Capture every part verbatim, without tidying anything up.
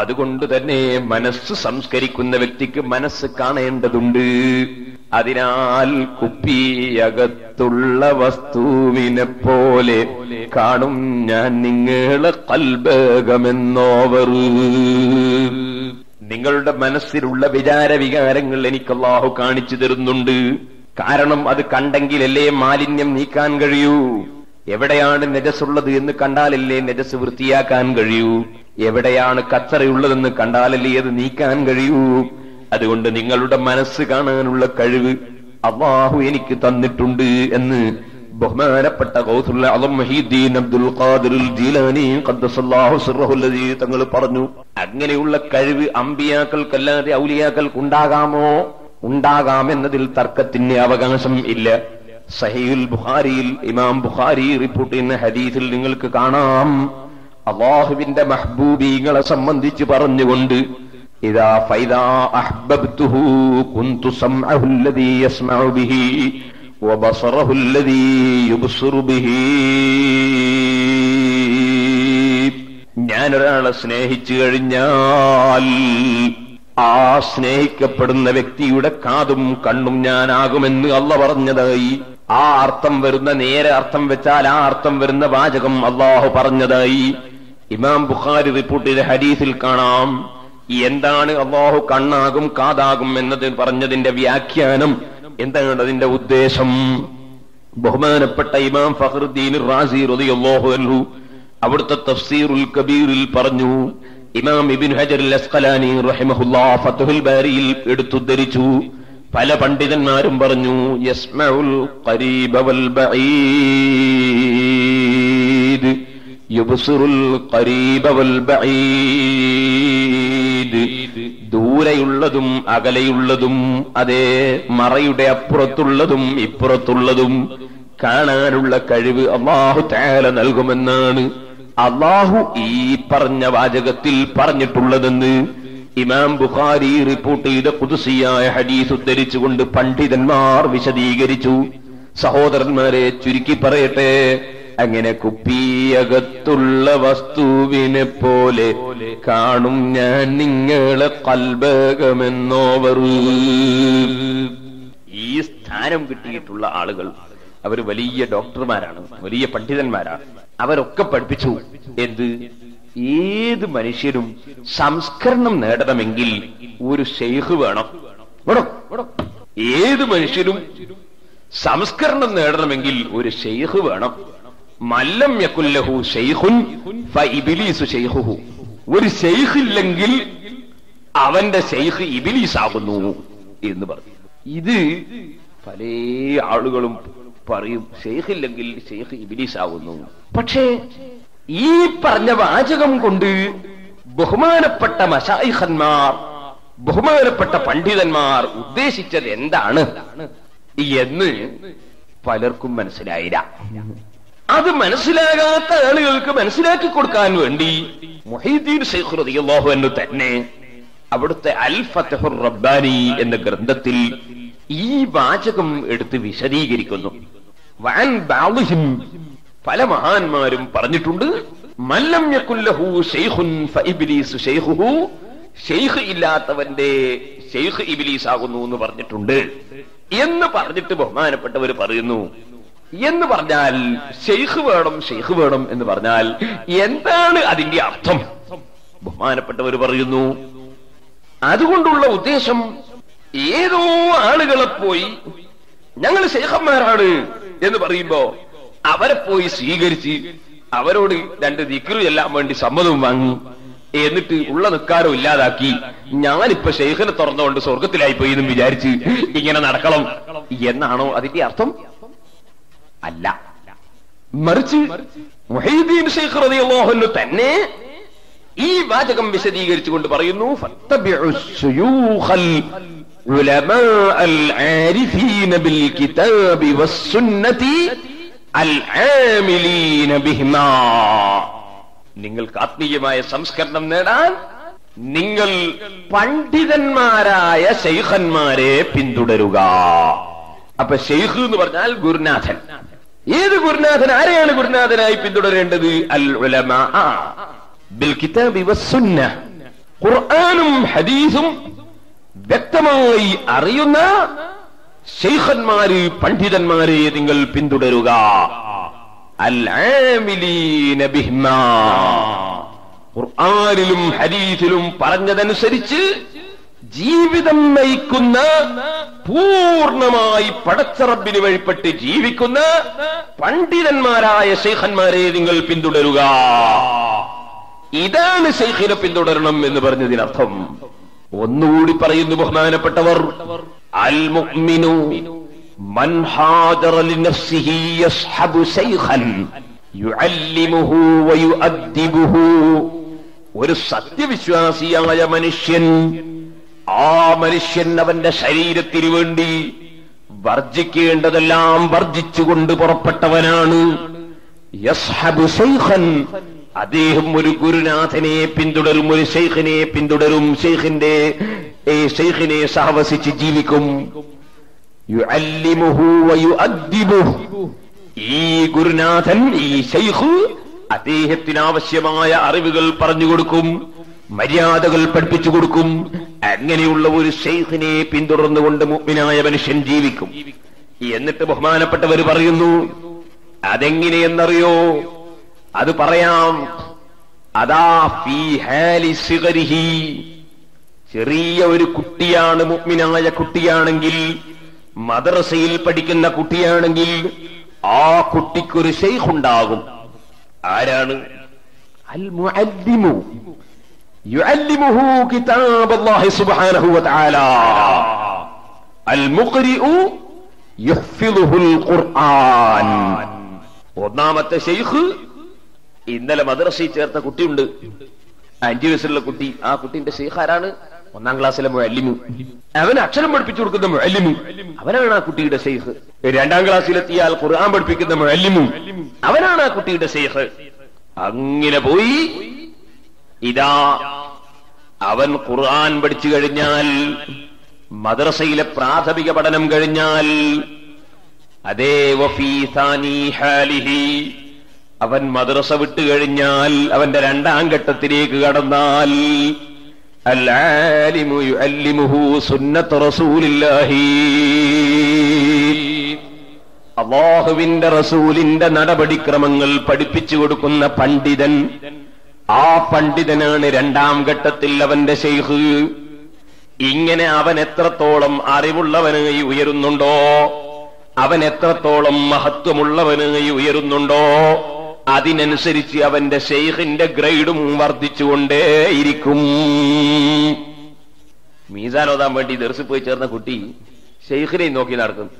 അതുകൊണ്ട് തന്നെ മനസ്സ് സംസ്കരിക്കുന്ന വ്യക്തിക്ക് മനസ്സ് കാണേണ്ടതുണ്ട്. അതിനാൽ കുപ്പിയകത്തുള്ള വസ്തുവിനെ പോലെ കാണും ഞാൻ നിങ്ങളെ കൽബകമെന്നോവർ. നിങ്ങളുടെ മനസ്സിലുള്ള വിചാരവികാരങ്ങൾ എനിക്ക് അല്ലാഹു കാണിച്ചു തരുന്നുണ്ട്. കാരണം അത് കണ്ടെങ്കിലല്ലേ മാലിന്യം നീക്കാൻ കഴിയൂ. എവിടെയാണ് നജസുള്ളത് എന്ന് കണ്ടാലല്ലേ നജസ് വൃത്തിയാക്കാൻ കഴിയൂ. എവിടെയാണ് കച്ചറയുള്ളതെന്ന് കണ്ടാലല്ലേ അത് നീക്കാൻ കഴിയൂ. അതുകൊണ്ട് നിങ്ങളുടെ മനസ്സ് കാണാനുള്ള കഴിവ് അല്ലാഹു എനിക്ക് തന്നിട്ടുണ്ട് എന്ന് ബഹുമാനപ്പെട്ട ഗൗസുൽ അസം മഹീദ്ദീൻ അബ്ദുൽ ഖാദിർ ജീലാനി ഖദ്ദസല്ലാഹു സിർറഹുൽ ലദീ തങ്ങൾ പറഞ്ഞു, അങ്ങനെയുള്ള കഴിവ് അമ്പിയാക്കൾക്കല്ലാതെ ഔലിയാക്കൾക്കുണ്ടാകാമോ? ഉണ്ടാകാമെന്നതിൽ തർക്കത്തിന് അവകാശം ഇല്ല. സഹീഹുൽ ബുഖാരിയിൽ ഇമാം ബുഖാരി റിപ്പോർട്ട് ചെയ്യുന്ന ഹദീസിൽ നിങ്ങൾക്ക് കാണാം, അല്ലാഹുവിന്റെ മഹ്ബൂബീങ്ങളെ സംബന്ധിച്ച് പറഞ്ഞുകൊണ്ട് ഇദാ ഫൈദാ അഹ്ബബ്തുഹു കുന്തു സംഅഹുൽ ലദീ യസ്മഉ ബിഹി വബസറഹുൽ ലദീ യുബ്സിറു ബിഹി. ഞാനൊരാളെ സ്നേഹിച്ചു കഴിഞ്ഞാൽ ആ സ്നേഹിക്കപ്പെടുന്ന വ്യക്തിയുടെ കാതും കണ്ണും ഞാനാകുമെന്ന് അല്ലാഹ് പറഞ്ഞതായി, ആ അർത്ഥം വരുന്ന നേരെ അർത്ഥം വെച്ചാൽ ആ അർത്ഥം വരുന്ന വാചകം അല്ലാഹു പറഞ്ഞതായി ഇമാം ബുഖാരി റിപ്പോർട്ട് ചെയ്ത ഹദീസിൽ കാണാം. എന്താണ് അല്ലാഹു കണ്ണാകും കാതാകും എന്നത് പറഞ്ഞതിന്റെ വ്യാഖ്യാനം, എന്താണ് അതിന്റെ ഉദ്ദേശം? ബഹുമാനപ്പെട്ട ഇമാം ഫഖ്റുദ്ദീൻ റാസി റളിയല്ലാഹു അൻഹു അവിടുത്തെ തഫ്സീറുൽ കബീറിൽ പറഞ്ഞു, ഇമാം ഇബ്നു ഹജറുൽ അസ്ഖലാനി റഹിമഹുല്ലാഹ് ഫത്ഹുൽ ബാരിയിൽ എടുത്തുദ്ധരിച്ചു, പല പണ്ഡിതന്മാരും പറഞ്ഞു യസ്മഉൽ ഖരീബ വൽ ബഈദ് യുബ്സിറുൽ ഖരീബ വൽ ബഈദ്. ദൂരെയുള്ളതും അകലെയുള്ളതും അതേ മറയുടെ അപ്പുറത്തുള്ളതും ഇപ്പുറത്തുള്ളതും കാണാനുള്ള കഴിവ് അല്ലാഹു തആല നൽകുമെന്നാണ് അല്ലാഹു ഈ പറഞ്ഞ വാചകത്തിൽ പറഞ്ഞിട്ടുള്ളതെന്ന് ഇമാം ബുഖാരി റിപ്പോർട്ട് ചെയ്ത ഖുദ്സിയായ ഹദീസ് ഉദ്ധരിച്ചുകൊണ്ട് പണ്ഡിതന്മാർ വിശദീകരിച്ചു. സഹോദരന്മാരെ, ചുരുക്കി പറയട്ടെ, അങ്ങനെ കുപ്പിയകത്തുള്ള വസ്തുവിനെ പോലെ കാണും ഞാൻ നിങ്ങളെ കൽബകമെന്നോവർ. ഈ സ്ഥാനം കിട്ടിയിട്ടുള്ള ആളുകൾ അവർ വലിയ ഡോക്ടർമാരാണ്, വലിയ പണ്ഡിതന്മാരാണ്. അവരൊക്കെ പഠിപ്പിച്ചു എന്ത്? ഏത് മനുഷ്യനും സംസ്കരണം നേടണമെങ്കിൽ ഒരു ശൈഖ് വേണം. ഏത് മനുഷ്യനും സംസ്കരണം നേടണമെങ്കിൽ ഒരു ശൈഖ് വേണം. മല്ലം യകുല്ലഹു ശൈഖുൻ ഫഇബ്ലീസു ശൈഖുഹു. ഒരു ശൈഖ് ഇല്ലെങ്കിൽ അവന്റെ ശൈഖ് ഇബ്ലീസ് ആകുന്നു എന്ന് പറഞ്ഞു. ഇത് പല ആളുകളും പറയും, ശൈഖില്ലെങ്കിൽ ശൈഖ് ഇബ്ലീസ് ആകുന്നു. പക്ഷേ ഈ പറഞ്ഞ വാചകം കൊണ്ട് ബഹുമാനപ്പെട്ട മശായിഖന്മാർ, ബഹുമാനപ്പെട്ട പണ്ഡിതന്മാർ ഉദ്ദേശിച്ചത് എന്താണ് എന്ന് പലർക്കും മനസ്സിലായില്ല. അത് മനസ്സിലാകാത്ത ആളുകൾക്ക് മനസ്സിലാക്കി കൊടുക്കാൻ വേണ്ടി മുഹീദ്ദീൻ ശൈഖ് റളിയല്ലാഹു അൻഹു തന്നെ അവിടുത്തെ അൽ ഫത്ഹുർ റബ്ബാനി എന്ന ഗ്രന്ഥത്തിൽ ഈ വാചകം എടുത്ത് വിശദീകരിക്കുന്നു. വഅൻ ബഅളിഹിം, പല മഹാന്മാരും പറഞ്ഞിട്ടുണ്ട്, മല്ലം യകുല്ലഹു ശൈഖുൻ ഫഇബ്ലീസു ശൈഖുഹു. ശൈഖ് ഇല്ലാത്തവന്റെ ശൈഖ് ഇബ്ലീസ് ആകുന്നു എന്ന് പറഞ്ഞിട്ടുണ്ട് എന്ന് പറഞ്ഞിട്ട് ബഹുമാനപ്പെട്ടവർ പറയുന്നു. എന്ന് പറഞ്ഞാൽ ശൈഖ് വേണം, ശൈഖ് വേണം എന്ന് പറഞ്ഞാൽ എന്താണ് അതിന്റെ അർത്ഥം? ബഹുമാനപ്പെട്ടവർ പറയുന്നു, അതുകൊണ്ടുള്ള ഉദ്ദേശം ഏതോ ആളുകളെ പോയി ഞങ്ങൾ ശൈഖന്മാരാണ് എന്ന് പറയുമ്പോ അവരെ പോയി സ്വീകരിച്ച് അവരോട് രണ്ട് ദിക്ർ ചെല്ലാൻ വേണ്ടി സമ്മതം വാങ്ങി, എന്നിട്ട് ഉള്ള നിക്കാരം ഇല്ലാതാക്കി ഞാനിപ്പോ ശൈഖിനെ തുറന്നുകൊണ്ട് സ്വർഗത്തിലായി പോയി എന്നും വിചാരിച്ച് ഇങ്ങനെ നടക്കണം എന്നാണോ അതിന്റെ അർത്ഥം? അല്ല, മറിച്ച് മുഹീദ്ദീൻ ശൈഖ് റളിയല്ലാഹു അൻഹു തന്നെ ഈ വാചകം വിശദീകരിച്ചുകൊണ്ട് പറയുന്നു, ഫത്തബിഉ ശുയൂഖൽ ഉലമാഅൽ ആരിഫീന ബിൽ കിതാബി വസ്സുന്നതി അൽ ആമിലീന ബിഹിമാ. നിങ്ങൾക്ക് ആത്മീയമായ സംസ്കരണം നേടാൻ നിങ്ങൾ പണ്ഡിതന്മാരായ ശൈഖന്മാരെ പിന്തുടരുക. അപ്പൊ ശൈഖ് എന്ന് പറഞ്ഞാൽ ഗുരുനാഥൻ. ഏത് ഗുരുനാഥൻ? ആരെയാണ് ഗുരുനാഥനായി പിന്തുടരേണ്ടത്? അൽ ഉലമാ ബിൽ കിതാബി വസ്സുന്ന. ഖുർആനും ഹദീസും വ്യക്തമായി അറിയുന്ന ശൈഖന്മാരെ പണ്ഡിതന്മാരെ നിങ്ങൾ പിന്തുടരുക. അൽആമിലീന ബിഹിമാ ഖുർആനിലും ഹദീസിലും പറഞ്ഞതനുസരിച്ച് ജീവിതം നയിക്കുന്ന പൂർണ്ണമായി പടച്ച റബ്ബിന് വഴിപ്പെട്ട് ജീവിക്കുന്ന പണ്ഡിതന്മാരായ ശൈഖന്മാരെ നിങ്ങൾ പിന്തുടരുക. ഇതാണ് ശൈഖിനെ പിന്തുടരണം എന്ന് പറഞ്ഞതിനർത്ഥം. ഒന്നുകൂടി പറയുന്നു ബഹുമാനപ്പെട്ടവർ, അൽ മുഅ്മിനു മൻ ഹാജറ ലിനഫ്സിഹി യസ്ഹബു ശൈഖൻ യുഅല്ലിമുഹു വയുഅദ്ദിബുഹു. ഒരു സത്യവിശ്വാസിയായ മനുഷ്യൻ, ആ മനുഷ്യൻ അവന്റെ ശരീരത്തിന് വേണ്ടി വർജിക്കേണ്ടതെല്ലാം വർജിച്ചുകൊണ്ട് പുറപ്പെട്ടവനാണ്. യസ്ഹബു ശൈഖൻ, അദ്ദേഹം ഒരു ഗുരുനാഥനെ പിന്തുടരും, ഒരു ശൈഖിനെ പിന്തുടരും, ശൈഖിന്റെ ശൈഖിനെ സഹവസിച്ച് ജീവിക്കും. യുഅല്ലിമുഹു വയുഅദ്ദിബുഹു, ഈ ഗുരുനാഥൻ, ഈ ശൈഖ് അദ്ദേഹത്തിന് ആവശ്യമായ അറിവുകൾ പറഞ്ഞു കൊടുക്കും, മര്യാദകൾ പഠിപ്പിച്ചു കൊടുക്കും. അങ്ങനെയുള്ള ഒരു ശൈഖിനെ പിന്തുടർന്നുകൊണ്ട് മുഅ്മിനായ മനുഷ്യൻ ജീവിക്കും. എന്നിട്ട് ബഹുമാനപ്പെട്ടവർ പറയുന്നു, അതെങ്ങനെയെന്നറിയോ? അത് പറയാം. അതാ ഫീ ഹാലി സിഗരിഹി, ചെറിയ ഒരു കുട്ടിയാണ്, മുഅ്മിനായ കുട്ടിയാണെങ്കിൽ, മദ്രസയിൽ പഠിക്കുന്ന കുട്ടിയാണെങ്കിൽ, ആ കുട്ടിക്കൊരു ശൈഖ് ഉണ്ടാകും. ആരാണ്? അൽ മുഅല്ലിമു യുഅല്ലിമുഹു കിതാബല്ലാഹി സുബ്ഹാനഹു വതആല, അൽ മുഖ്രിഉ യുഹ്ഫിളുഹുൽ ഖുർആൻ. ഒന്നാമത്തെ ശൈഖ്, ഇന്നലെ മദ്രസയിൽ ചേർത്ത കുട്ടിയുണ്ട്, അഞ്ചു വയസ്സുള്ള കുട്ടി. ആ കുട്ടിന്റെ ശൈഖ് ആരാണ്? ഒന്നാം ക്ലാസ്സിലെ മുഅല്ലിമു, അവൻ അക്ഷരം പഠിപ്പിച്ചു കൊടുക്കുന്ന മുഅല്ലിമു, അവനാണ് ആ കുട്ടിയുടെ ശൈഖ്. രണ്ടാം ക്ലാസ്സിലെത്തിയാൽ ഖുർആൻ പഠിപ്പിക്കുന്ന മുഅല്ലിമു, അവനാണ് ആ കുട്ടിയുടെ ശൈഖ്. അങ്ങനെ പോയി ഇതാ അവൻ ഖുർആൻ പഠിച്ചു കഴിഞ്ഞാൽ, മദ്രസയിലെ പ്രാഥമിക പഠനം കഴിഞ്ഞാൽ, അതേ വഫീ സാനി ഹാലിഹി, അവൻ മദ്രസ വിട്ടു കഴിഞ്ഞാൽ, അവന്റെ രണ്ടാം ഘട്ടത്തിലേക്ക് കടന്നാൽ, അൽ ആലിമു യുഅല്ലിമുഹു സുന്നത്ത് റസൂലില്ലാഹി, അല്ലാഹുവിന്റെ റസൂലിന്റെ നടപടിക്രമങ്ങൾ പഠിപ്പിച്ചു കൊടുക്കുന്ന പണ്ഡിതൻ, ആ പണ്ഡിതനാണ് രണ്ടാം ഘട്ടത്തിൽ അവന്റെ ശൈഖ്. ഇങ്ങനെ അവൻ എത്രത്തോളം അറിവുള്ളവനായി ഉയരുന്നുണ്ടോ, അവൻ എത്രത്തോളം മഹത്വമുള്ളവനായി ഉയരുന്നുണ്ടോ, അതിനനുസരിച്ച് അവന്റെ ശൈഖിന്റെ ഗ്രേഡും വർദ്ധിച്ചുകൊണ്ടേയിരിക്കും. മീസാനോദാൻ വേണ്ടി ദർസിൽ പോയി ചേർന്ന കുട്ടി ശൈഖിനെ നോക്കി നടക്കും.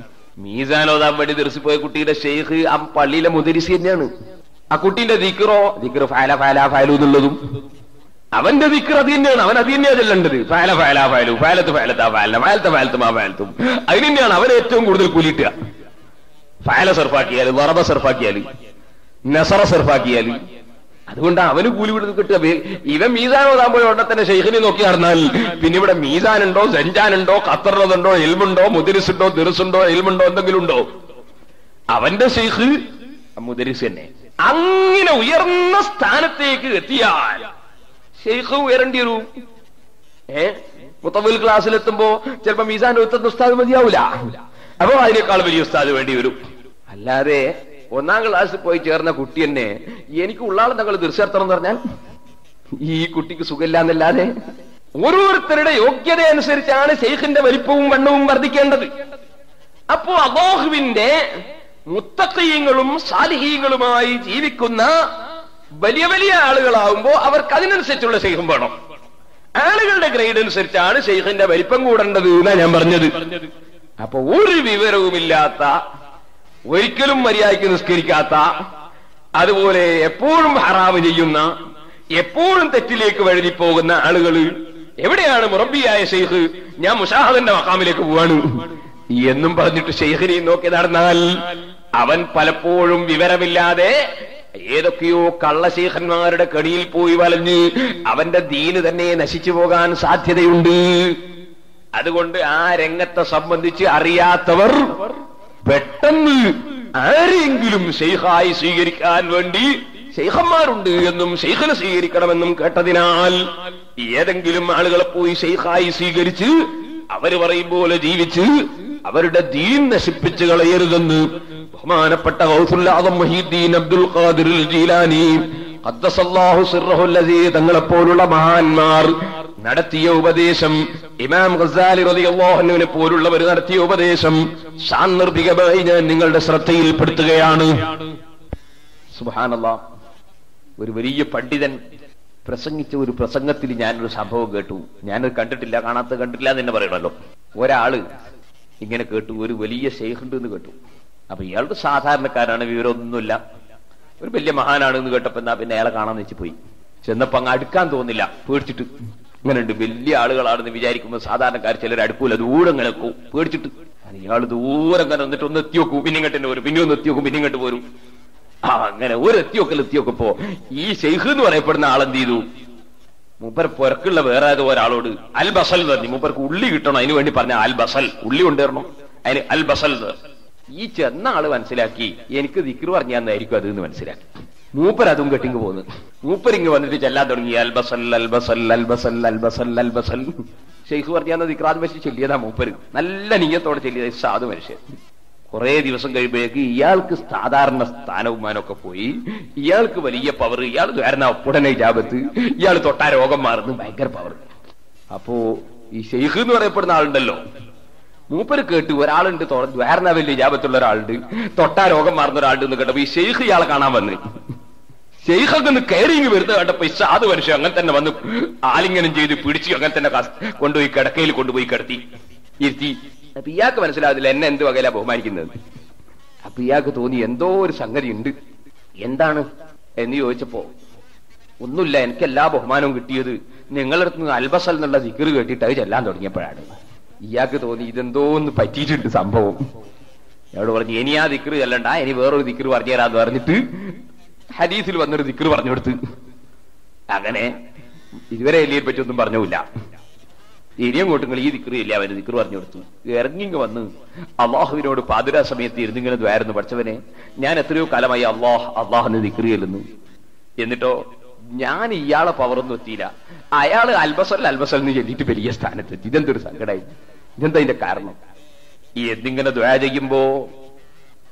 മീസാനോദാൻ വേണ്ടി ദർസിൽ പോയ കുട്ടിയുടെ ശൈഖ് ആ പള്ളിയിലെ മുദരിസ് തന്നെയാണ്. ആ കുട്ടീന്റെ ദിക്റോ, ദിക്ർ ഫാല ഫാല ഫാലു എന്നുള്ളതും അവന്റെ ദിക്ർ അത് തന്നെയാണ്. അവൻ അത് തന്നെയാണ് ചെല്ലേണ്ടത്. ഫാല ഫാല ഫാലു, ഫാലത്ത് ഫാലത്താ ഫാല, ഫാലത്തെ ഫാലത്തും ആ ഫാലത്തും, അതിന് തന്നെയാണ് അവൻ ഏറ്റവും കൂടുതൽ കൂലിട്ടുക. ഫാല സർഫാക്കിയാൽ, വറബ സർഫാക്കിയാൽ, നസറ സർഫാക്കിയാൽ, അതുകൊണ്ടാണ് അവന് കൂലി വിടുന്നത് കിട്ടുക. ഇവൻ മീസാനോതാകുമ്പോൾ ഉടനെ തന്നെ ശൈഖിനെ നോക്കി നടന്നാൽ പിന്നെ ഇവിടെ മീസാനുണ്ടോ, സഞ്ചാനുണ്ടോ, ഖത്തറിനോതുണ്ടോ, എൽമുണ്ടോ, മുദരിസുണ്ടോ, ദിർസുണ്ടോ, എൽമുണ്ടോ, എന്തെങ്കിലും ഉണ്ടോ? അവന്റെ ശൈഖ് മുദരിസ് തന്നെ. അങ്ങനെ ഉയർന്ന സ്ഥാനത്തേക്ക് എത്തിയാൽ ശൈഖ് ഉയരേണ്ടി വരും. ഏ മുത്തവൽ ക്ലാസ്സിലെത്തുമ്പോ ചിലപ്പോ മീസാന്റെ ഉത്തരത്തെ ഉസ്താദ് മതിയാവൂല, അപ്പൊ അതിനേക്കാൾ വലിയ ഉസ്താദ് വേണ്ടി വരും. അല്ലാതെ ഒന്നാം ക്ലാസ്സിൽ പോയി ചേർന്ന കുട്ടി തന്നെ എനിക്ക് ഉള്ളാളെ തങ്ങൾ തീർച്ചയാർത്തണം എന്ന് പറഞ്ഞാൽ ഈ കുട്ടിക്ക് സുഖമില്ല എന്നല്ലാതെ, ഓരോരുത്തരുടെ യോഗ്യത അനുസരിച്ചാണ് ശൈഖിന്റെ വലിപ്പവും വണ്ണവും വർദ്ധിക്കേണ്ടത്. അപ്പോ അല്ലാഹുവിന്റെ മുത്തഖീങ്ങളും സാലിഹീങ്ങളുമായി ജീവിക്കുന്ന വലിയ വലിയ ആളുകളാവുമ്പോ അവർക്ക് അതിനനുസരിച്ചുള്ള ശൈഖും വേണം. ആളുകളുടെ ഗ്രേഡ് അനുസരിച്ചാണ് ശൈഖിന്റെ വലിപ്പം കൂടേണ്ടത് എന്നാണ് ഞാൻ പറഞ്ഞത്. അപ്പൊ ഒരു വിവരവുമില്ലാത്ത, ഒരിക്കലും മര്യാദയ്ക്ക് നിസ്കരിക്കാത്ത, അതുപോലെ എപ്പോഴും ഹറാമ് ചെയ്യുന്ന, എപ്പോഴും തെറ്റിലേക്ക് വഴുതിപ്പോകുന്ന ആളുകൾ എവിടെയാണ് മുറബിയായ ശൈഖ്? ഞാൻ മുഷാഹദന്റെ മഖാമിലേക്ക് പോവാണ് എന്നും പറഞ്ഞിട്ട് ശൈഖിനെ നോക്കി നടന്നാൽ അവൻ പലപ്പോഴും വിവരമില്ലാതെ ഏതൊക്കെയോ കള്ള ശൈഖന്മാരുടെ കെണിയിൽ പോയി വലഞ്ഞ് അവന്റെ ദീന് തന്നെ നശിച്ചു പോകാൻ സാധ്യതയുണ്ട്. അതുകൊണ്ട് ആ രംഗത്തെ സംബന്ധിച്ച് അറിയാത്തവർ പെട്ടെന്ന് ആരെങ്കിലും ശൈഖായി സ്വീകരിക്കാൻ വേണ്ടി ശൈഖന്മാരുണ്ട് എന്നും ശൈഖിനെ സ്വീകരിക്കണമെന്നും കേട്ടതിനാൽ ഏതെങ്കിലും ആളുകളെ പോയി ശൈഖായി സ്വീകരിച്ച് അവര് പറയും പോലെ ജീവിച്ച് അവരുടെ ദീൻ നശിപ്പിച്ചു കളയരുതെന്ന് ബഹുമാനപ്പെട്ട ഗൗസുൽ ആദം മുഹീദ്ദീൻ അബ്ദുൽ ഖാദിർ ജീലാനി ഖദ്ദസല്ലാഹു സിർറഹു അല്ലദീ തങ്ങളെപ്പോലുള്ള മഹാന്മാർ നടത്തിയ ഉപദേശം, ഇമാം ഗസാലി റളിയല്ലാഹു അൻഹുവിനെ പോലുള്ളവർ നടത്തിയ ഉപദേശം സാന്ദർഭികമായി ഞാൻ നിങ്ങളുടെ ശ്രദ്ധയിൽപ്പെടുത്തുകയാണ്. സുബ്ഹാനല്ലാഹ്, ഒരു വലിയ പണ്ഡിതൻ പ്രസംഗിച്ച ഒരു പ്രസംഗത്തിൽ ഞാനൊരു സംഭവം കേട്ടു. ഞാനത് കണ്ടിട്ടില്ല, കാണാത്ത കണ്ടിട്ടില്ല എന്ന് തന്നെ പറയണല്ലോ. ഒരാള് ഇങ്ങനെ കേട്ടു, ഒരു വലിയ ശൈഖ് ഉണ്ട് എന്ന് കേട്ടു. അപ്പൊ ഇയാളുടെ സാധാരണക്കാരാണ്, വിവരമൊന്നുമില്ല, ഒരു വലിയ മഹാനാണ് എന്ന് കേട്ടപ്പോ എന്നാ പിന്നെ അയാളെ കാണാന്ന് വെച്ച് പോയി. ചെന്നപ്പോ അങ്ങ് അടുക്കാൻ തോന്നില്ല, പേടിച്ചിട്ട്. ഇങ്ങനെയുണ്ട് വലിയ ആളുകളാണെന്ന് വിചാരിക്കുമ്പോൾ സാധാരണക്കാർ ചിലർ അടുക്കൂല, ദൂരം ഇങ്ങനെ വെക്കും പേടിച്ചിട്ട്. ഇയാള് ദൂരം ഇങ്ങനെ വന്നിട്ട് ഒന്ന് എത്തി നോക്കും, പിന്നെ ഇങ്ങോട്ട് തന്നെ വരും, പിന്നെ ഒന്ന് എത്തി നോക്കും, പിന്നെ ഇങ്ങോട്ട് പോരും. ആ അങ്ങനെ ഒരു എത്തിയൊക്കെ എത്തിയൊക്കെപ്പോ ഈ ശൈഖ് എന്ന് പറയപ്പെടുന്ന ആളെന്ത് ചെയ്തു? മൂപ്പർ പുറക്കുള്ള വേറെ ഏതോ ഒരാളോട് അൽ ബസൽ തന്നെ, മൂപ്പർക്ക് ഉള്ളി കിട്ടണം, അതിനു വേണ്ടി പറഞ്ഞ അൽ ബസൽ, ഉള്ളി കൊണ്ടുവരണം, അതിന് അൽ ബസൽ. ഈ ചെന്ന ആള് മനസ്സിലാക്കി എനിക്ക് ദിക്ർ പറഞ്ഞു തന്നായിരിക്കും അത് എന്ന് മനസ്സിലാക്കി. മൂപ്പർ അതും കെട്ടിങ് പോകുന്നു. മൂപ്പർ ഇങ്ങ് വന്നിട്ട് ചെല്ലാൻ തുടങ്ങി അൽ ബസൽ അൽ ബസൽ അൽ ബസൽ അൽ ബസൽ അൽ ബസൽ. ശൈഖ് പറഞ്ഞു തന്ന ദിക്ർ അത് വെച്ച് ചെല്ലിയതാ മൂപ്പര്, നല്ല നീയത്തോടെ ചെല്ലിയതാ സാധു മനുഷ്യൻ. കുറെ ദിവസം കഴിയുമ്പോഴേക്ക് ഇയാൾക്ക് സാധാരണ സ്ഥാനവുമാനൊക്കെ പോയി, ഇയാൾക്ക് വലിയ പവർ, ഇയാൾ കാരണം ഉടനെ ജാപത്ത്, ഇയാൾ തൊട്ടാ രോഗം മാറുന്നു, ഭയങ്കര പവർ. അപ്പോ ഈ ശൈഖ് എന്ന് പറയപ്പെടുന്ന ആളുണ്ടല്ലോ, മൂപ്പര് കേട്ട് ഒരാളുണ്ട് ദ്വാരണ വലിയ ജാപത്തുള്ള ഒരാളുണ്ട്, തൊട്ടാ രോഗം മാറുന്ന ഒരാളുണ്ട് എന്ന് കേട്ടപ്പോ ഈ ശൈഖ് ഇയാളെ കാണാൻ വന്ന് ശൈഖൊക്കെ ഒന്ന് കയറി ഇങ്ങ് വരുന്നത് കേട്ടപ്പോ സാധു മനുഷ്യൻ അങ്ങനെ തന്നെ വന്ന് ആലിംഗനം ചെയ്ത് പിടിച്ചു അങ്ങനെ തന്നെ കൊണ്ടുപോയി കിടക്കയിൽ കൊണ്ടുപോയി കിടത്തി ഇരുത്തി. അപ്പൊ ഇയാൾക്ക് മനസ്സിലാവില്ല എന്നെ എന്ത് വകയില ബഹുമാനിക്കുന്നത്. അപ്പൊ ഇയാൾക്ക് തോന്നി എന്തോ ഒരു സംഗതി ഉണ്ട്, എന്താണ് എന്ന് ചോദിച്ചപ്പോ ഒന്നുമില്ല, എനിക്ക് എല്ലാ ബഹുമാനവും കിട്ടിയത് നിങ്ങളടുത്ത് നിന്ന് അൽബസൽ എന്നുള്ള ദിക്ർ കേട്ടിട്ട് അത് ചെല്ലാൻ തുടങ്ങിയപ്പോഴാണ്. ഇയാൾക്ക് തോന്നി ഇതെന്തോ ഒന്ന് പറ്റിയിട്ടുണ്ട് സംഭവം. ഇയാളോട് പറഞ്ഞു ഇനി ആ ദിക്ർ ചെല്ലണ്ട, ഇനി വേറൊരു ദിക്ർ പറഞ്ഞു തരാന്ന് പറഞ്ഞിട്ട് ഹദീസിൽ വന്നൊരു ദിക്ർ പറഞ്ഞു കൊടുത്ത്. അങ്ങനെ ഇതുവരെ എല്ലിയെ പറ്റി ഒന്നും പറഞ്ഞില്ല. ഇനിയും കൂട്ടങ്ങൾ ഈ ദിക്ർ ഇല്ല, അവന് ദിക്ർ പറഞ്ഞു കൊടുത്തു. ഇറങ്ങിങ്ങ് വന്ന് അള്ളാഹുവിനോട് പാതിരാ സമയത്ത് ഇരുന്നിങ്ങനെ ദ്വാരുന്നു, പഠിച്ചവനെ ഞാൻ എത്രയോ കാലമായി അള്ളാഹ് അള്ളാഹുന്ന് ദിക്ർ ചെല്ലുന്നു, എന്നിട്ടോ ഞാൻ ഇയാളെ പവറൊന്നും എത്തിയില്ല, അയാള് അൽബസൽ അൽബസൽന്ന് ചെല്ലിട്ട് വലിയ സ്ഥാനത്തെത്തി, ഇതെന്തൊരു സങ്കടമായി, ഇതെന്താ ഇതിന്റെ കാരണം ഈ എന്നിങ്ങനെ ദ്വാര ചെയ്യുമ്പോ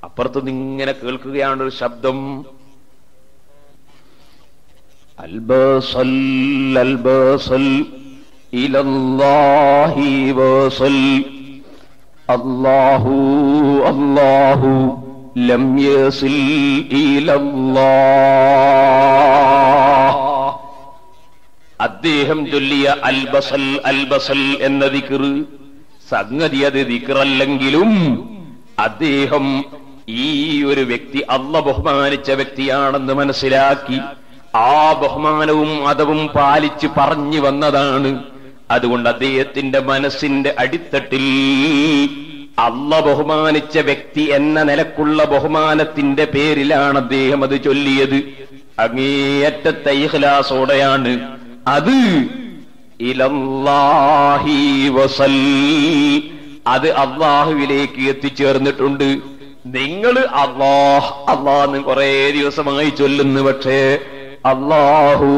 അപ്പുറത്തുനിന്ന് ഇങ്ങനെ കേൾക്കുകയാണൊരു ശബ്ദം, അൽബസൽ അൽബസൽ ഇലല്ലാഹി വസൽ അല്ലാഹു അല്ലാഹു ലം യസിൽ ഇലല്ലാഹ്. അദ്ദേഹം ചൊല്ലിയ അൽബസൽ അൽബസൽ എന്ന ദിക്ർ സംഗതി അത് ദിക്റല്ലെങ്കിലും അദ്ദേഹം ഈ ഒരു വ്യക്തി അല്ലാഹ് ബഹുമാനിച്ച വ്യക്തിയാണെന്ന് മനസ്സിലാക്കി ആ ബഹുമാനവും അതവും പാലിച്ച് പറഞ്ഞു വന്നതാണ്. അതുകൊണ്ട് അദ്ദേഹത്തിന്റെ മനസ്സിന്റെ അടിത്തട്ടിൽ അല്ലാഹ് ബഹുമാനിച്ച വ്യക്തി എന്ന നിലക്കുള്ള ബഹുമാനത്തിന്റെ പേരിലാണ് അദ്ദേഹം അത് ചൊല്ലിയത്. അങ്ങേയറ്റത്തെ ഇഖ്ലാസോടെയാണ് അത് ഇലല്ലാഹി വസൽ, അത് അല്ലാഹുവിലേക്ക് എത്തിച്ചേർന്നിട്ടുണ്ട്. നിങ്ങൾ അല്ലാഹ് അല്ലാഹ് കുറേ ദിവസമായി ചൊല്ലുന്നു, പക്ഷേ അല്ലാഹു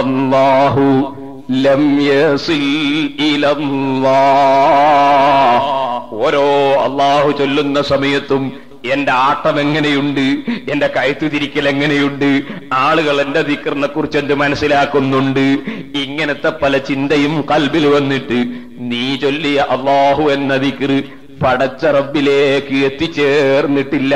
അല്ലാഹു ലം യസിൽ ഇലല്ലാഹ്. ഓരോ അല്ലാഹു ചൊല്ലുന്ന സമയത്തും എന്റെ ആട്ടം എങ്ങനെയുണ്ട്, എന്റെ കൈത്തുതിരിക്കൽ എങ്ങനെയുണ്ട്, ആളുകൾ എന്റെ ദിക്റിനെ കുറിച്ച് എന്ത് മനസ്സിലാക്കുന്നുണ്ട്, ഇങ്ങനത്തെ പല ചിന്തയും കൽബിൽ വന്നിട്ട് നീ ചൊല്ലിയ അല്ലാഹു എന്ന ദിക്ർ പടച്ച റബ്ബിലേക്ക് എത്തിച്ചേർന്നിട്ടില്ല.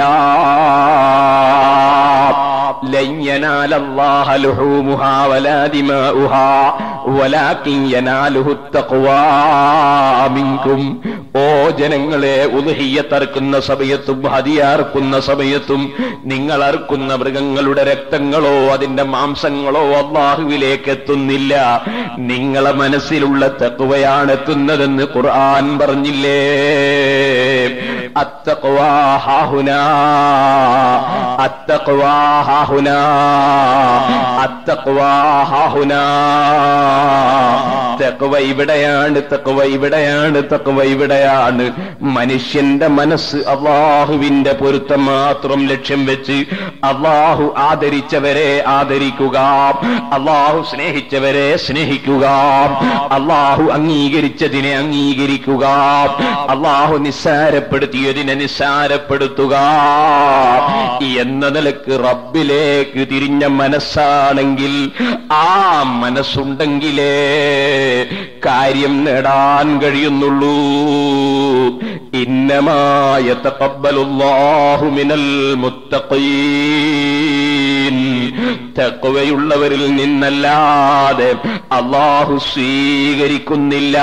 ഓ ജനങ്ങളെ, ഉദ്ഹിയ്യത്തർക്കുന്ന സമയത്തും ഹദിയർക്കുന്ന സമയത്തും നിങ്ങൾ അർക്കുന്ന മൃഗങ്ങളുടെ രക്തങ്ങളോ അതിന്റെ മാംസങ്ങളോ അല്ലാഹുവിലേക്ക് എത്തുന്നില്ല, നിങ്ങളെ മനസ്സിലുള്ള തഖ്വയാണ് എത്തുന്നതെന്ന് ഖുർആൻ പറഞ്ഞില്ലേ. അത്തഖ്വ ഹാഹുനാ അത്തഖ്വ ഹാഹുനാ അത്തഖ്വ ഹാഹുനാ. തഖ്വ ഇവിടെയാണ്, തഖ്വ ഇവിടെയാണ്, തഖ്വ ഇവിടെയാണ്. മനുഷ്യന്റെ മനസ്സ് അല്ലാഹുവിന്റെ പൊരുത്തം മാത്രം ലക്ഷ്യം വെച്ച് അല്ലാഹു ആദരിച്ചവരെ ആദരിക്കുക, അല്ലാഹു സ്നേഹിച്ചവരെ സ്നേഹിക്കുക, അല്ലാഹു അംഗീകരിച്ചതിനെ അംഗീകരിക്കുക, അല്ലാഹു നിസ്സാരപ്പെടുത്തിയതിനെ നിസ്സാരപ്പെടുത്തുക എന്ന നിലക്ക് റബ്ബിലേക്ക് തിരിഞ്ഞ മനസ്സാണെങ്കിൽ, ആ മനസ്സുണ്ടെങ്കിലേ കാര്യം നേടാൻ കഴിയുന്നുള്ളൂ. ഇന്നമാ യതഖബ്ബലുല്ലാഹു മിനൽ മുത്തഖീൻ. തഖ്വയുള്ളവരിൽ നിന്നല്ലാതെ അല്ലാഹു സ്വീകരിക്കുന്നില്ല.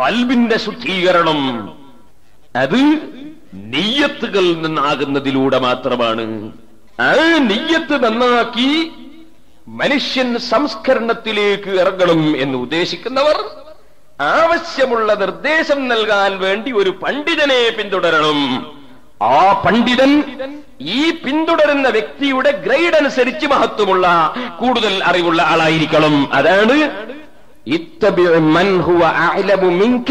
ഖൽബിന്റെ ശുദ്ധീകരണം അത് നിയ്യത്തുകളിൽ നിന്നാകുന്നതിലൂടെ മാത്രമാണ്. ആ നിയ്യത്ത് നന്നാക്കി മനുഷ്യൻ സംസ്കരണത്തിലേക്ക് ഇറങ്ങണം എന്ന് ഉദ്ദേശിക്കുന്നവർ ആവശ്യമുള്ള നിർദ്ദേശം നൽകാൻ വേണ്ടി ഒരു പണ്ഡിതനെ പിന്തുടരണം. ആ പണ്ഡിതൻ ഈ പിന്തുടരുന്ന വ്യക്തിയുടെ ഗ്രേഡ് അനുസരിച്ച് മഹത്വമുള്ള കൂടുതൽ അറിവുള്ള ആളായിരിക്കണം. അതാണ് ഇത്തബിഉ മൻ ഹുവ അഅ്ലമു മിൻക,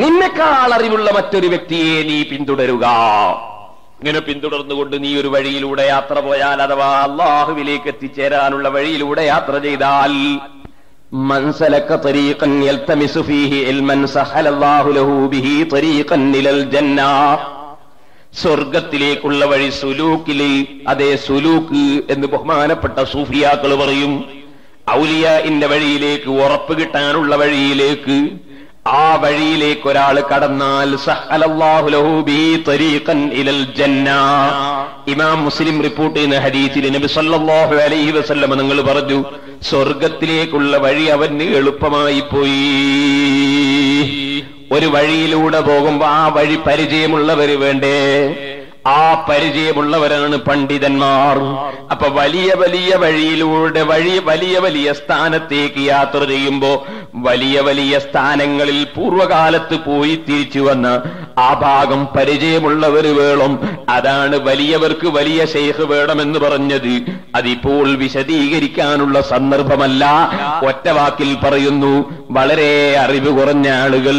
നിന്നെക്കാൾ അറിവുള്ള മറ്റൊരു വ്യക്തിയെ നീ പിന്തുടരുക. ഇങ്ങനെ പിന്തുടർന്നുകൊണ്ട് നീ ഒരു വഴിയിലൂടെ യാത്ര പോയാൽ, അഥവാ അല്ലാഹുവിലേക്ക് എത്തിച്ചേരാനുള്ള വഴിയിലൂടെ യാത്ര ചെയ്താൽ, മൻ സലക തരീഖൻ യൽതമിസു ഫീഹി ഇൽമൻ സഹലല്ലാഹു ലഹു ബിഹി തരീഖൻ ഇലൽ ജന്ന. സ്വർഗത്തിലേക്കുള്ള വഴി സുലൂക്കിലെ അതേ സുലൂക്ക് എന്ന് ബഹുമാനപ്പെട്ട സൂഫിയാക്കൾ പറയും. ഔലിയാഇന്റെ വഴിയിലേക്ക്, ഉറപ്പ് കിട്ടാനുള്ള വഴിയിലേക്ക്, ആ വഴിയിലേക്ക് ഒരാൾ കടന്നാൽ സഹലല്ലാഹു ലഹു ബിഹി തരീഖൻ ഇലൽ ജന്ന. ഇമാം മുസ്ലിം റിപ്പോർട്ട് ചെയ്യുന്ന ഹദീസിൽ നബി സല്ലല്ലാഹു അലൈഹി വസല്ലം നിങ്ങൾ പറഞ്ഞു, സ്വർഗത്തിലേക്കുള്ള വഴി അവന് എളുപ്പമായി പോയി. ഒരു വഴിയിലൂടെ പോകുമ്പോ ആ വഴി പരിചയമുള്ളവര് വേണ്ടേ? ആ പരിചയമുള്ളവരാണ് പണ്ഡിതന്മാർ. അപ്പൊ വലിയ വലിയ വഴിയിലൂടെ വഴി വലിയ വലിയ സ്ഥാനത്തേക്ക് യാത്ര ചെയ്യുമ്പോ, വലിയ വലിയ സ്ഥാനങ്ങളിൽ പൂർവകാലത്ത് പോയി തിരിച്ചു വന്ന ആ ഭാഗം പരിചയമുള്ളവർ വേണം. അതാണ് വലിയവർക്ക് വലിയ ശൈഖ് വേണമെന്ന് പറഞ്ഞത്. അതിപ്പോൾ വിശദീകരിക്കാനുള്ള സന്ദർഭമല്ല. ഒറ്റവാക്കിൽ പറയുന്നു, വളരെ അറിവ് കുറഞ്ഞ ആളുകൾ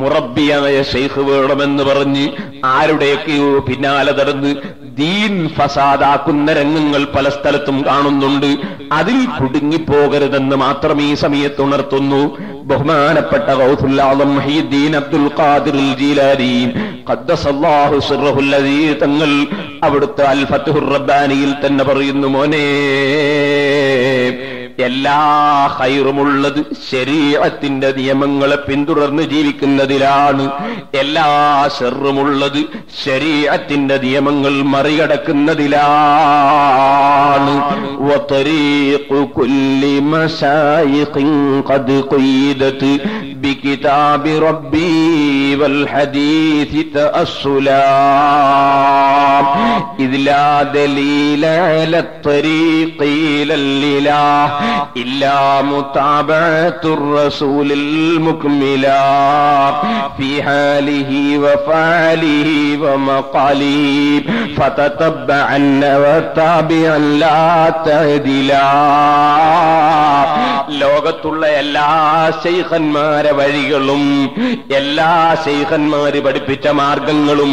മുറബ്ബിയായ ശൈഖ് വേണമെന്ന് പറഞ്ഞ് ആരുടെയൊക്കെയോ പിന്നാലെ ർന്ന് ദീൻ ഫസാദാക്കുന്ന രംഗങ്ങൾ പല സ്ഥലത്തും കാണുന്നുണ്ട്. അതിൽ കുടുങ്ങിപ്പോകരുതെന്ന് മാത്രം ഈ സമയത്ത് ഉണർത്തുന്നു. ബഹുമാനപ്പെട്ട ഗൗസുൽ ആലം മുഹീദ്ദീൻ അബ്ദുൽ ഖാദിർ ജീലാനി ഖദ്ദസല്ലാഹു സിർറഹു അല്ലദീ തങ്ങൾ അവിടുത്തെ അൽ ഫത്ഹുർ റബ്ബാനിയിൽ തന്നെ പറയുന്നു, മോനെ, എല്ലാ ഖൈറുമുള്ളത് ശരീഅത്തിന്റെ നിയമങ്ങളെ പിന്തുടർന്ന് ജീവിക്കുന്നതിലാണ്. എല്ലാ ശർറുമുള്ളത് ശരീഅത്തിന്റെ നിയമങ്ങൾ മറികടക്കുന്നതിലാണ്. വതരീഖു കുല്ലി മശായിഖിൻ ഖദ് ഖീദത് ബികിതാബി റബ്ബി വൽ ഹദീസി തഅസ്സുലാ ഇദ്ലാ ദലീല അല തരീഖി ലല്ലാ إلا متابعة الرسول المكملا في حاله وفعله ومقاله فتتبعن وتابعا لا تعدلا. ലോകത്തുള്ള എല്ലാ ശൈഖന്മാരെ വഴികളും എല്ലാ ശൈഖന്മാര് പഠിപ്പിച്ച മാർഗങ്ങളും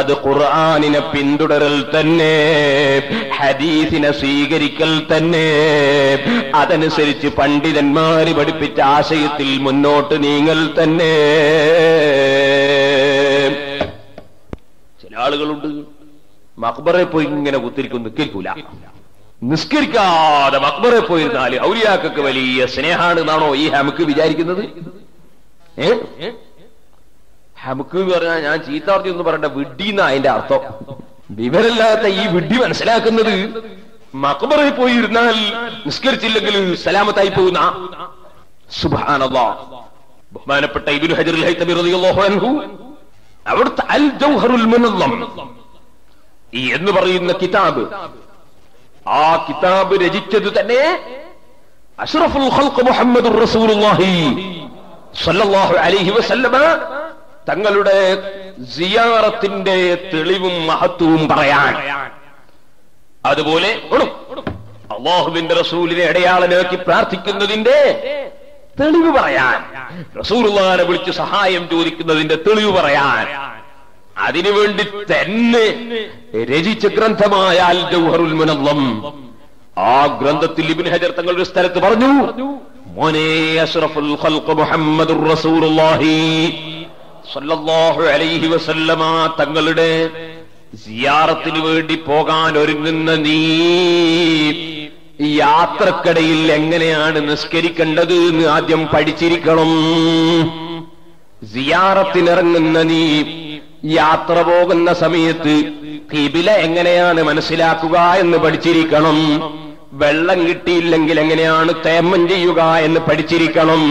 അത് ഖുർആനിനെ പിന്തുടരൽ തന്നെ, ഹദീസിനെ സ്വീകരിക്കൽ തന്നെ. അതനുസരിച്ച് പണ്ഡിതന്മാര് പഠിപ്പിച്ച ആശയത്തിൽ മുന്നോട്ട് നീങ്ങൽ തന്നെ. ചില ആളുകളുണ്ട് മഖ്ബറയിൽ പോയി ഇങ്ങനെ കുത്തിരിക്കും, നിൽക്കൂല, നിസ്കരിക്കാതെ മഖ്ബറയിൽ പോയിരുന്നാല് ഔലിയാക്കൊക്കെ വലിയ സ്നേഹാണെന്നാണോ ഈ ഹമുക്ക് വിചാരിക്കുന്നത്? ഏ ഹമുക്ക് പറഞ്ഞാൽ ഞാൻ ചീത്താർത്തി എന്ന് പറയണ്ട, വിഡ്ഡിന്നാ അതിന്റെ അർത്ഥം. വിവരമില്ലാത്ത ഈ വിഡ്ഢി മനസ്സിലാക്കുന്നത് മഖ്ബറയിൽ പോയിരുന്നാൽ നിസ്കരിച്ചില്ലെങ്കിൽ സലാമത്തായി പോകുന്ന. സുബ്ഹാനല്ലാഹ്. ബഹുമാനപ്പെട്ട ഇബ്നു ഹജർ അൽ-ഹൈതമി റളിയല്ലാഹു അൻഹു അവിടുത്തെ അൽ ജൗഹറുൽ മുനവ്വം ഈ എന്ന് പറയുന്ന കിതാബ്, ആ കിതാബ് രചിച്ചത് തന്നെ അഷ്റഫുൽ ഖൽഖ് മുഹമ്മദുർ റസൂലുള്ളാഹി സ്വല്ലല്ലാഹു അലൈഹി വസല്ലമ തങ്ങളുടെ സിയാറത്തിന്റെ തെളിവും മഹത്വവും പറയാൻ. അതുപോലെ അല്ലാഹുവിന്റെ റസൂലിനെ ഇടയാളനാക്കി പ്രാർത്ഥിക്കുന്നതിന്റെ തെളിവ് പറയാൻ, റസൂലുള്ളാഹിനെ വിളിച്ച് സഹായം ചോദിക്കുന്നതിന്റെ തെളിവ് പറയാൻ അതിനുവേണ്ടി തന്നെ രചിച്ച ഗ്രന്ഥമായ അൽ ജൗഹറുൽ മുനവ്വം. ആ ഗ്രന്ഥത്തിൽ ഇബ്നു ഹജർ തങ്ങൾ ഒരു സ്ഥലത്ത് പറഞ്ഞു, മോനെ അഷ്റഫുൽ ഖൽഖ് മുഹമ്മദുർ റസൂലുള്ളാഹി സല്ലല്ലാഹു അലൈഹി വസല്ലമ തങ്ങളുടെ സിയാറത്തിന് വേണ്ടി പോകാൻ ഒരുങ്ങുന്ന നീ യാത്രക്കിടയിൽ എങ്ങനെയാണ് നിസ്കരിക്കേണ്ടത് എന്ന് ആദ്യം പഠിച്ചിരിക്കണം. സിയാറത്തിനിറങ്ങുന്ന നീ യാത്ര പോകുന്ന സമയത്ത് ഖിബില എങ്ങനെയാണ് മനസ്സിലാക്കുക എന്ന് പഠിച്ചിരിക്കണം. വെള്ളം കിട്ടിയില്ലെങ്കിൽ എങ്ങനെയാണ് തയമ്മം ചെയ്യുക എന്ന് പഠിച്ചിരിക്കണം.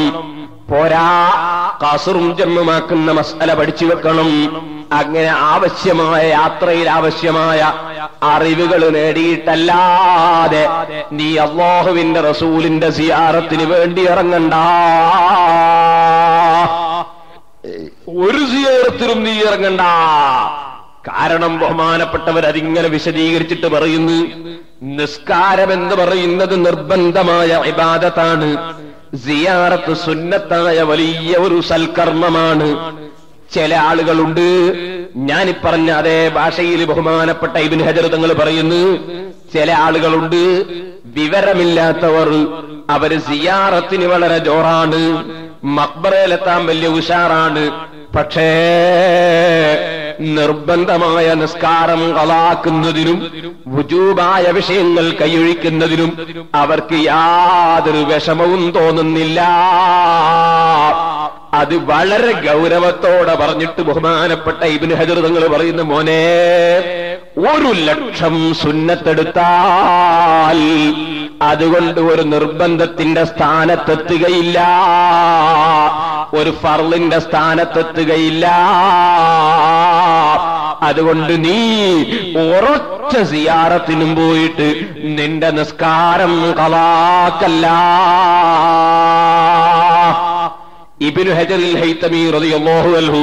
പോരാ, ഖസറും ജമ്മുമാക്കുന്ന മസ്അല പഠിച്ചു വെക്കണം. അങ്ങനെ ആവശ്യമായ യാത്രയിൽ ആവശ്യമായ അറിവുകൾ നേടിയിട്ടല്ലാതെ നീ അല്ലാഹുവിന്റെ റസൂലിന്റെ സിയാറത്തിന് വേണ്ടി ഇറങ്ങണ്ട. ഒരു സിയാറത്തിലും നീ ഇറങ്ങണ്ട. കാരണം ബഹുമാനപ്പെട്ടവർ അതിങ്ങനെ വിശദീകരിച്ചിട്ട് പറയുന്നു, നിസ്കാരമെന്ന് പറയുന്നത് നിർബന്ധമായ ഇബാദത്താണ്, സിയാറത്ത് സുന്നത്തായ വലിയ ഒരു സൽക്കർമ്മമാണ്. ചില ആളുകളുണ്ട്, ഞാനിപ്പറഞ്ഞ അതേ ഭാഷയിൽ ബഹുമാനപ്പെട്ട ഇബ്നു ഹജർ തങ്ങൾ പറയുന്നു, ചില ആളുകളുണ്ട് വിവരമില്ലാത്തവർ, അവര് സിയാറത്തിന് വളരെ ജോറാണ്, മഖ്ബറയിലെത്താൻ വലിയ ഉഷാറാണ്, പക്ഷേ നിർബന്ധമായ നിസ്കാരം ഖലാക്കുന്നതിനും വുജൂബായ വിഷയങ്ങൾ കൈയൊഴിക്കുന്നതിനും അവർക്ക് യാതൊരു വിഷമവും തോന്നുന്നില്ല. അത് വളരെ ഗൗരവത്തോടെ പറഞ്ഞിട്ട് ബഹുമാനപ്പെട്ട ഇബ്നു ഹജർ തങ്ങൾ പറയുന്നു, മോനെ ഒരു ലക്ഷം സുന്നത്തെടുത്താൽ അതുകൊണ്ട് ഒരു നിർബന്ധത്തിന്റെ സ്ഥാനത്തെത്തുകയില്ല, ഒരു ഫർളിന്റെ സ്ഥാനത്തെത്തുകയില്ല. അതുകൊണ്ട് നീ ഉറച്ച സിയാറത്തിനും പോയിട്ട് നിന്റെ നിസ്കാരം ഖലാക്കല്ല. ഇബ്നു ഹജറുൽ ഹൈതമി റളിയല്ലാഹു അൻഹു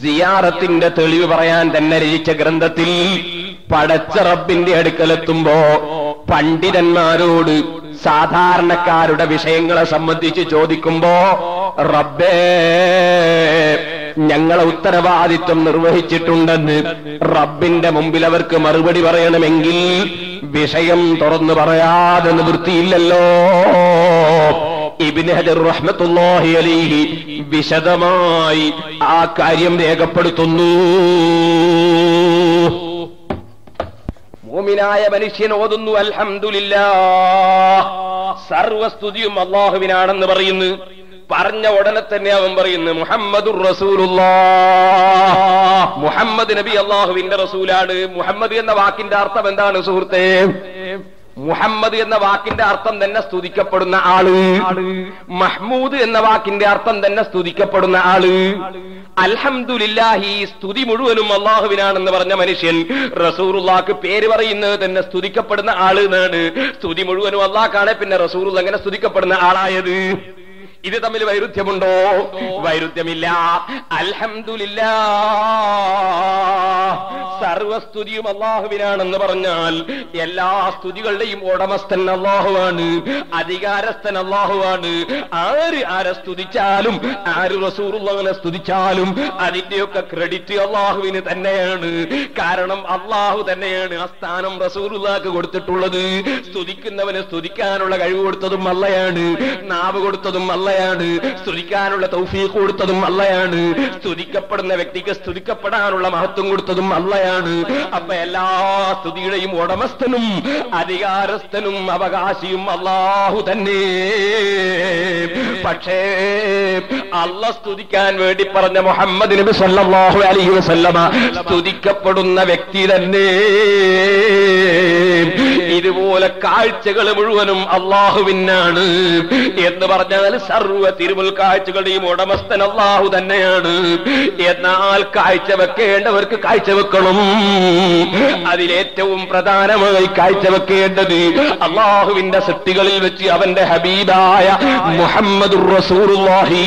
സിയാറത്തിന്റെ തെളിവ് പറയാൻ തന്നെ രചിച്ച ഗ്രന്ഥത്തിൽ പടച്ച റബ്ബിന്റെ അടുക്കലെത്തുമ്പോ പണ്ഡിതന്മാരോട് സാധാരണക്കാരുടെ വിഷയങ്ങളെ സംബന്ധിച്ച് ചോദിക്കുമ്പോ, റബ്ബേ ഞങ്ങളെ ഉത്തരവാദിത്വം നിർവഹിച്ചിട്ടുണ്ടെന്ന് റബ്ബിന്റെ മുമ്പിൽ അവർക്ക് മറുപടി പറയണമെങ്കിൽ വിഷയം തുറന്നു പറയാതെ നിവൃത്തിയില്ലല്ലോ. ഇബ്നു ഹജർ റഹ്മത്തുള്ളാഹി അലൈഹി വിശദമായി ആ കാര്യം രേഖപ്പെടുത്തുന്നു. മുഅ്മിനായ മനുഷ്യൻ ഓതുന്നു അൽഹംദുലില്ലാഹ്, സർവസ്തുതിയും അല്ലാഹുവിനാണെന്ന് പറയുന്നു. പറഞ്ഞ ഉടനെ തന്നെ അവൻ പറയുന്നു മുഹമ്മദുർ റസൂലുള്ളാഹ്, മുഹമ്മദ് നബി അല്ലാഹുവിന്റെ റസൂലാണ്. മുഹമ്മദ് എന്ന വാക്കിന്റെ അർത്ഥം എന്താണ് സുഹൃത്തേ? മുഹമ്മദ് എന്ന വാക്കിന്റെ അർത്ഥം തന്നെ സ്തുതിക്കപ്പെടുന്ന ആള്. മഹ്മൂദ് എന്ന വാക്കിന്റെ അർത്ഥം തന്നെ സ്തുതിക്കപ്പെടുന്ന ആള്. അൽഹംദുലില്ലാഹി സ്തുതി മുഴുവനും അല്ലാഹുവിനാണെന്ന് പറഞ്ഞ മനുഷ്യൻ റസൂലുള്ളാഹിക്ക് പേര് പറയുന്നത് തന്നെ സ്തുതിക്കപ്പെടുന്ന ആള് എന്നാണ്. സ്തുതി മുഴുവനും അല്ലാഹുക്കാണ്, പിന്നെ റസൂലുള്ള എങ്ങനെ സ്തുതിക്കപ്പെടുന്ന ആളായത്? ഇത് തമ്മിൽ വൈരുദ്ധ്യമുണ്ടോ? വൈരുദ്ധ്യമില്ല. അൽഹംദുലില്ലാഹ് സർവസ്തുതിയും അല്ലാഹുവിനാണെന്ന് പറഞ്ഞാൽ എല്ലാ സ്തുതികളുടെയും ഉടമസ്ഥൻ അല്ലാഹുവാണ്, അധികാരസ്ഥൻ അല്ലാഹുവാണ്. ആര് ആരെ സ്തുതിച്ചാലും, ആര് റസൂലുള്ളാഹിനെ സ്തുതിച്ചാലും അതിന്റെയൊക്കെ ക്രെഡിറ്റ് അല്ലാഹുവിന് തന്നെയാണ്. കാരണം അല്ലാഹു തന്നെയാണ് ആ സ്ഥാനം റസൂലുള്ളാഹിക്ക് കൊടുത്തിട്ടുള്ളത്. സ്തുതിക്കുന്നവന് സ്തുതിക്കാനുള്ള കഴിവ് കൊടുത്തതും അല്ലാഹുവാണ്, നാവ് കൊടുത്തതും അല്ലാഹുവാണ്, സ്തുതിക്കാനുള്ള തൗഫീഖ് കൊടുത്തതും അല്ലാഹുവാണ്, സ്തുതിക്കപ്പെടുന്ന വ്യക്തിക്ക് സ്തുതിക്കപ്പെടാനുള്ള മഹത്വം കൊടുത്തതും അല്ലാഹുവാണ്. അപ്പൊ എല്ലാ സ്തുതിയുടെയും ഉടമസ്ഥനും അധികാരസ്ഥനും അവകാശിയും അല്ലാഹു തന്നെ. പക്ഷേ അല്ലാഹ് സ്തുതിക്കാൻ വേണ്ടി പറഞ്ഞ മുഹമ്മദ് നബി സല്ലല്ലാഹു അലൈഹി വസല്ലമ സ്തുതിക്കപ്പെടുന്ന വ്യക്തി തന്നെ. ഇതുപോലെ കാഴ്ചകൾ മുഴുവനും അല്ലാഹുവിനാണ് എന്ന് പറഞ്ഞാൽ സർവ്വ തിരുമുൽ കാഴ്ചകളുടെയും ഉടമസ്ഥൻ അല്ലാഹു തന്നെയാണ്. എന്നാൽ കാഴ്ചവെക്കേണ്ടവർക്ക് കാഴ്ചവെക്കണം. അതിലേറ്റവും പ്രധാനമായി കാഴ്ചവെക്കേണ്ടത് അല്ലാഹുവിന്റെ സൃഷ്ടികളിൽ വെച്ച് അവന്റെ ഹബീബായ മുഹമ്മദുർ റസൂലുള്ളാഹി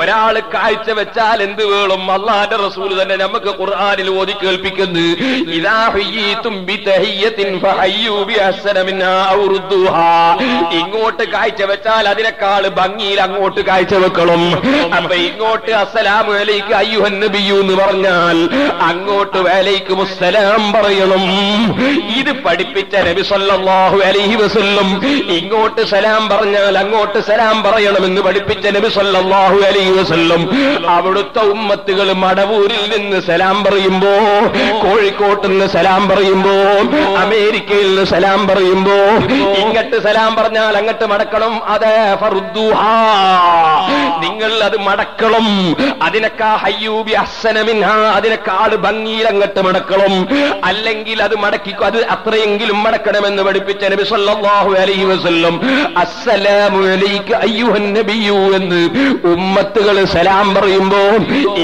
ഒരാള് കാഴ്ച വെച്ചാൽ എന്ത് വേണം? അല്ലാഹുവിന്റെ റസൂൽ തന്നെ നമുക്ക് ഖുർആനിൽ ഓതി കേൾപ്പിക്കുന്നു, ഇദാ ഹയ്യീതും ബിതഹിയ്യതിൻ ഫഹയ്യൂ ബിഅഹ്സന മിൻഹാ ഔ റുദ്ദൂഹാ. ഇങ്ങോട്ട് കാഴ്ച വെച്ചാൽ അതിനേക്കാൾ ഭംഗിയിൽ അങ്ങോട്ട് കാഴ്ച വെക്കണം. അപ്പൊ ഇങ്ങോട്ട് അസ്സലാമു അലൈക അയ്യുഹൻ നബിയൂ എന്ന് പറഞ്ഞാൽ അങ്ങോട്ട് വഅലൈക്കും അസ്സലാം പറയണം. ഇത് പഠിപ്പിച്ച നബി സല്ലല്ലാഹു അലൈഹി വസല്ലം. ഇങ്ങോട്ട് സലാം പറഞ്ഞാൽ അങ്ങോട്ട് സലാം പറയണമെന്ന് പഠിപ്പിച്ച നബി സല്ലല്ലാഹു അലൈഹി വസല്ലം. അവിടുത്തെ ഉമ്മത്തുകൾ മടവൂരിൽ നിന്ന് സലാം പറയുമ്പോ, കോഴിക്കോട്ട് നിന്ന് സലാം പറയുമ്പോ, അമേരിക്കയിൽ നിന്ന് സലാം പറയുമ്പോ ഇങ്ങോട്ട് സലാം പറഞ്ഞാൽ അങ്ങോട്ട് മടക്കണം. അതെ, ഫർദുഹാ, നിങ്ങൾ അത് മടക്കണം. അതിനൊക്കെ ഹയ്യൂബി അഹ്സന മിൻഹാ, അതിനേക്കാൾ ഭംഗിയിൽ അങ്ങോട്ട് മടക്കണം. അല്ലെങ്കിൽ അത് മടക്കിക്കോ, അത് അത്രയെങ്കിലും മടക്കണമെന്ന് പഠിപ്പിച്ച നബി സല്ലല്ലാഹു അലൈഹി വസല്ലം. അസ്സലാമു അലൈക അയ്യുഹൻ നബിയൂ എന്ന് ഉമ്മ ത്തുകള് സലാം പറയുമ്പോ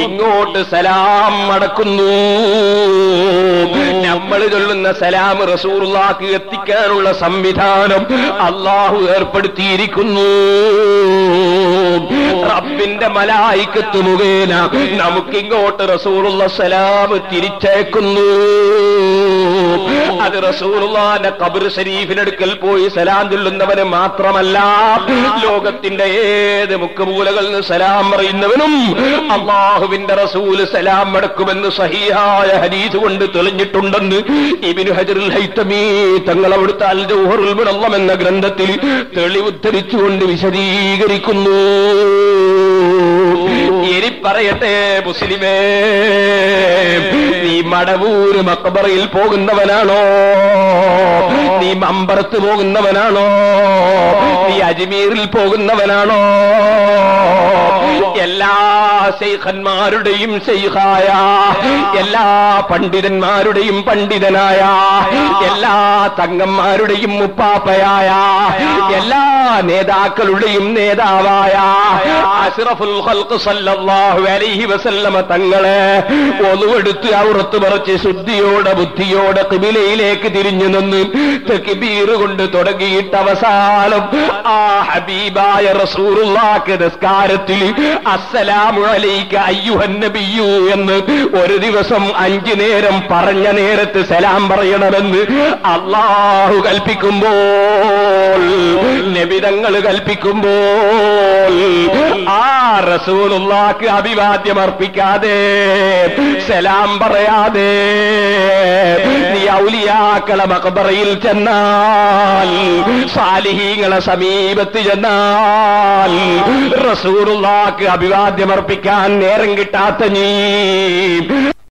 ഇങ്ങോട്ട് സലാം മടക്കുന്നു. നമ്മൾ ചൊല്ലുന്ന സലാം റസൂലുള്ളാഹിക്ക് എത്തിക്കാനുള്ള സംവിധാനം അല്ലാഹു ഏർപ്പെടുത്തിയിരിക്കുന്നു. റബ്ബിന്റെ മലായിക്കത്ത് മുഖേന നമുക്കിങ്ങോട്ട് റസൂലുള്ള സലാം തിരിച്ചയക്കുന്നു. അത് റസൂലുള്ളാന്റെ ഖബർ ശരീഫിനടുക്കൽ പോയി സലാം ചൊല്ലുന്നവന് മാത്രമല്ല, ലോകത്തിന്റെ ഏത് മുക്കുമൂലകളിൽ നിന്ന് സലാം പറയുന്നവനും അല്ലാഹുവിന്റെ റസൂല് സലാം മടക്കുമെന്ന് സഹീഹായ ഹദീസ് കൊണ്ട് തെളിഞ്ഞിട്ടുണ്ടെന്ന് ഇബ്നു ഹജറുൽ ഹൈതമി തങ്ങൾ അവിടുത്തെ അൽ ജൗഹറുൽ മുനവ്വർ എന്ന ഗ്രന്ഥത്തിൽ തെളിവുദ്ധരിച്ചുകൊണ്ട് വിശദീകരിക്കുന്നു. ഇനി പറയട്ടെ മുസ്ലിമേ, നീ മടവൂര് മക്ബറയിൽ പോകുന്നവനാണോ? നീ മമ്പറത്ത് പോകുന്നവനാണോ? നീ അജ്മീറിൽ പോകുന്നവനാണോ? എല്ലാ ശൈഖന്മാരുടെയും ശൈഖായ, എല്ലാ പണ്ഡിതന്മാരുടെയും പണ്ഡിതനായ, എല്ലാ തങ്ങന്മാരുടെയും മുപ്പാപ്പയായ, എല്ലാ നേതാക്കളുടെയും നേതാവായ അഷ്റഫുൽ ഖൽഖ് സല്ലല്ലാഹു അലൈഹി വസല്ലമ തങ്ങളെ ഒന്നുവെടുത്ത് ഔറത്ത് മറച്ച് ശുദ്ധിയോടെ ബുദ്ധിയോടെ ഖിബിലയിലേക്ക് തിരിഞ്ഞു നിന്ന് തക്ബീർ കൊണ്ട് തുടങ്ങിയിട്ട് അവസാനം ആ ഹബീബായ റസൂലുള്ളാഹിക്ക് നമസ്കാരത്തിൽ അസ്സലാമു അലൈക അയ്യുഹൻ നബിയൂ എന്ന് ഒരു ദിവസം അഞ്ചു നേരം പറഞ്ഞ നേരത്ത് സലാം പറയണമെന്ന് അല്ലാഹു കൽപ്പിക്കുമ്പോൾ, നബിതങ്ങൾ കൽപ്പിക്കുമ്പോൾ ആ റസൂലുള്ളാഹിക്ക് അഭിവാദ്യം അർപ്പിക്കാതെ സലാം പറയാതെ നീ ഔലിയാക്കളെ മഖബറയിൽ ചെന്നാൽ, സാലിഹീങ്ങളെ സമീപത്ത് ചെന്നാൽ, റസൂലുള്ളാഹിക്ക് അഭിവാദ്യമർപ്പിക്കാൻ നേരം കിട്ടാത്ത നീ